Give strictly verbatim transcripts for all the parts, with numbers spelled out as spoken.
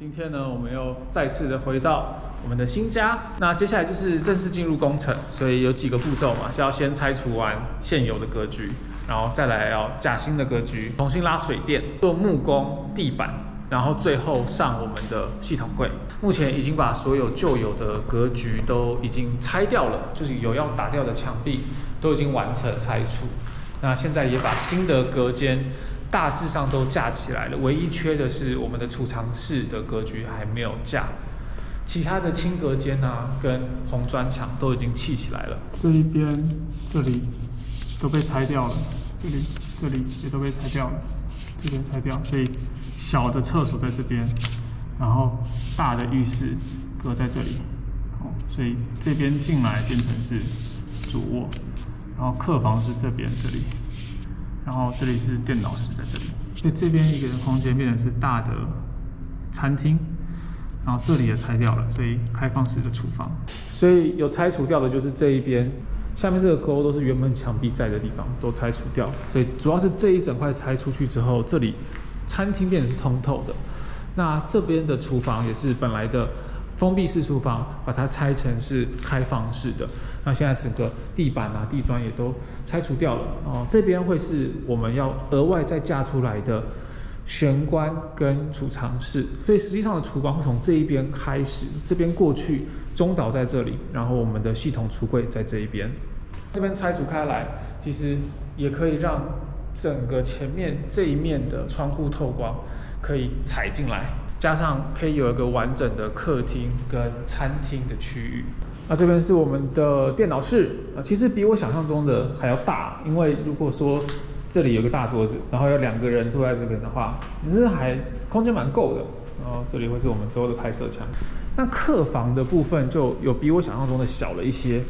今天呢，我们又再次的回到我们的新家。那接下来就是正式进入工程，所以有几个步骤嘛，是要先拆除完现有的格局，然后再来要架新的格局，重新拉水电，做木工、地板，然后最后上我们的系统柜。目前已经把所有旧有的格局都已经拆掉了，就是有要打掉的墙壁都已经完成拆除。那现在也把新的隔间 大致上都架起来了，唯一缺的是我们的储藏室的格局还没有架，其他的轻隔间啊跟红砖墙都已经砌起来了。这一边、这里都被拆掉了，这里、这里也都被拆掉了，这边拆掉，所以小的厕所在这边，然后大的浴室隔在这里，哦，所以这边进来变成是主卧，然后客房是这边这里。 然后这里是电脑室，在这里，所以这边一个空间变成是大的餐厅，然后这里也拆掉了，所以开放式的厨房。所以有拆除掉的就是这一边，下面这个沟都是原本墙壁在的地方都拆除掉，所以主要是这一整块拆出去之后，这里餐厅变成是通透的。那这边的厨房也是本来的 封闭式厨房，把它拆成是开放式的。那现在整个地板啊、地砖也都拆除掉了哦。这边会是我们要额外再架出来的玄关跟储藏室，所以实际上的厨房会从这一边开始，这边过去中岛在这里，然后我们的系统橱柜在这一边。这边拆除开来，其实也可以让整个前面这一面的窗户透光可以踩进来， 加上可以有一个完整的客厅跟餐厅的区域。那这边是我们的电脑室啊，其实比我想象中的还要大。因为如果说这里有个大桌子，然后有两个人坐在这边的话，其实还空间蛮够的。然后这里会是我们之后的拍摄墙。那客房的部分就有比我想象中的小了一些，因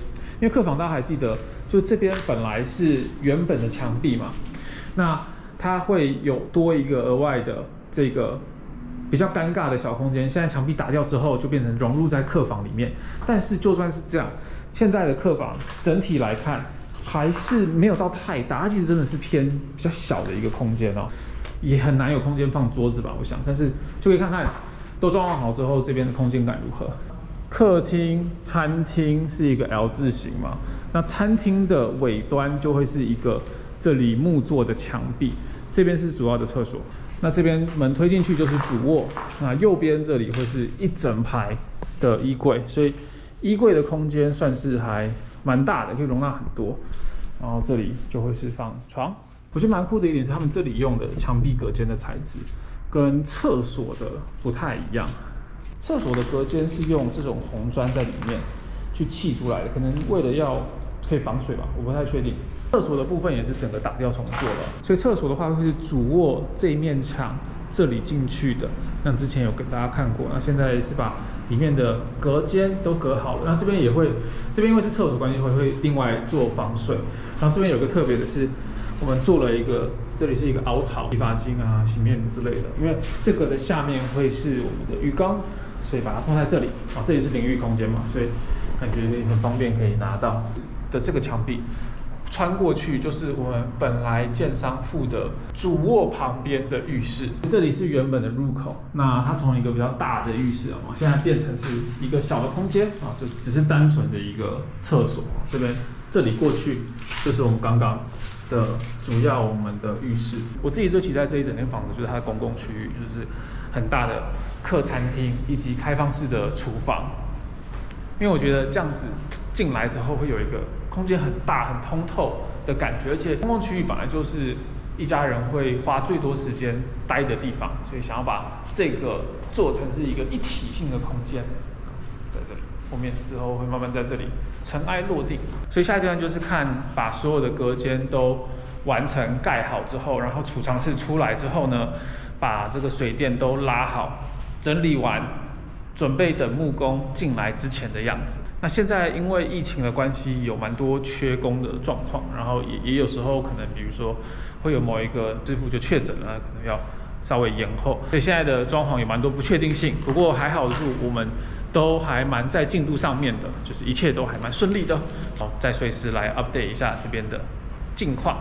为客房大家还记得，就这边本来是原本的墙壁嘛，那它会有多一个额外的这个 比较尴尬的小空间，现在墙壁打掉之后，就变成融入在客房里面。但是就算是这样，现在的客房整体来看还是没有到太大，它其实真的是偏比较小的一个空间哦，也很难有空间放桌子吧，我想。但是就可以看看都装潢好之后，这边的空间感如何。客厅、餐厅是一个 L 字形嘛，那餐厅的尾端就会是一个这里木做的墙壁，这边是主要的厕所。 那这边门推进去就是主卧，那右边这里会是一整排的衣柜，所以衣柜的空间算是还蛮大的，可以容纳很多。然后这里就会是放床，我觉得蛮酷的一点是他们这里用的墙壁隔间的材质跟厕所的不太一样，厕所的隔间是用这种红砖在里面去砌出来的，可能为了要 可以防水吧，我不太确定。厕所的部分也是整个打掉重做了，所以厕所的话会是主卧这一面墙这里进去的。那之前有给大家看过，那现在是把里面的隔间都隔好了。那这边也会，这边因为是厕所关系会会另外做防水。然后这边有个特别的是，我们做了一个，这里是一个凹槽，洗发精啊、洗面乳之类的。因为这个的下面会是我们的浴缸，所以把它放在这里啊，这里是淋浴空间嘛，所以感觉很方便可以拿到 的这个墙壁穿过去，就是我们本来建商附的主卧旁边的浴室，这里是原本的入口。那它从一个比较大的浴室啊，现在变成是一个小的空间啊，就只是单纯的一个厕所。这边这里过去就是我们刚刚的主要我们的浴室。我自己最期待这一整间房子就是它的公共区域，就是很大的客餐厅以及开放式的厨房，因为我觉得这样子 进来之后会有一个空间很大、很通透的感觉，而且公共区域本来就是一家人会花最多时间待的地方，所以想要把这个做成是一个一体性的空间，在这里后面之后会慢慢在这里尘埃落定。所以下一段就是看把所有的隔间都完成盖好之后，然后储藏室出来之后呢，把这个水电都拉好，整理完， 准备等木工进来之前的样子。那现在因为疫情的关系，有蛮多缺工的状况，然后也也有时候可能，比如说会有某一个师傅就确诊了，可能要稍微延后。所以现在的装潢有蛮多不确定性。不过还好的是，我们都还蛮在进度上面的，就是一切都还蛮顺利的。好，再随时来 update 一下这边的近况。